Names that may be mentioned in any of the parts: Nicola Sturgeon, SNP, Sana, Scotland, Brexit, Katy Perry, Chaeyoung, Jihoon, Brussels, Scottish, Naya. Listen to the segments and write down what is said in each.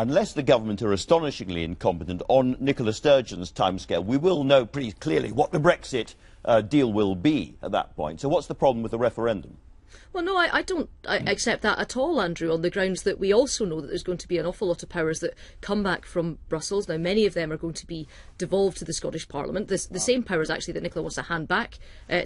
unless the government are astonishingly incompetent on Nicola Sturgeon's timescale, we will know pretty clearly what the Brexit deal will be at that point. So what's the problem with the referendum? Well, no, I don't accept that at all, Andrew, on the grounds that we also know that there's going to be an awful lot of powers that come back from Brussels. Now, many of them are going to be devolved to the Scottish Parliament, the same powers, actually, that Nicola wants to hand back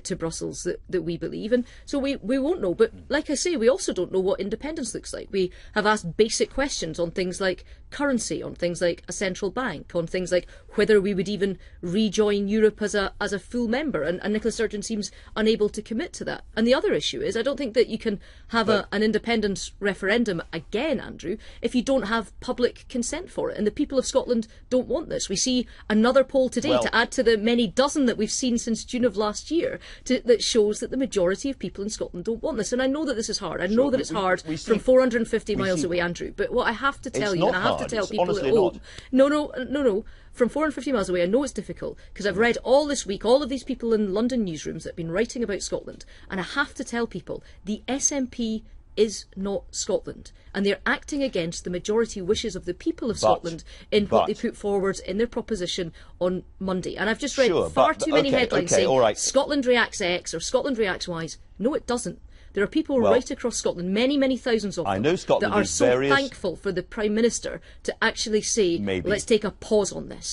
to Brussels that we believe in. So we won't know. But like I say, we also don't know what independence looks like. We have asked basic questions on things like currency, on things like a central bank, on things like whether we would even rejoin Europe as a full member. And Nicola Sturgeon seems unable to commit to that. And the other issue is, I don't think that you can have an independence referendum again, Andrew, if you don't have public consent for it. And the people of Scotland don't want this. We see another poll today to add to the many dozen that we've seen since June of last year that shows that the majority of people in Scotland don't want this. And I know that this is hard. I know that it's hard from 450 miles away, Andrew. But what I have to tell you, and I have to tell people at home, no. From 450 miles away, I know it's difficult, because I've read all this week, all of these people in London newsrooms that have been writing about Scotland, and I have to tell people, the SNP is not Scotland, and they're acting against the majority wishes of the people of Scotland in what they put forward in their proposition on Monday. And I've just read far too many headlines saying Scotland reacts X or Scotland reacts Y. No, it doesn't. There are people right across Scotland, many, many thousands of them, that are so thankful for the Prime Minister to actually say, let's take a pause on this.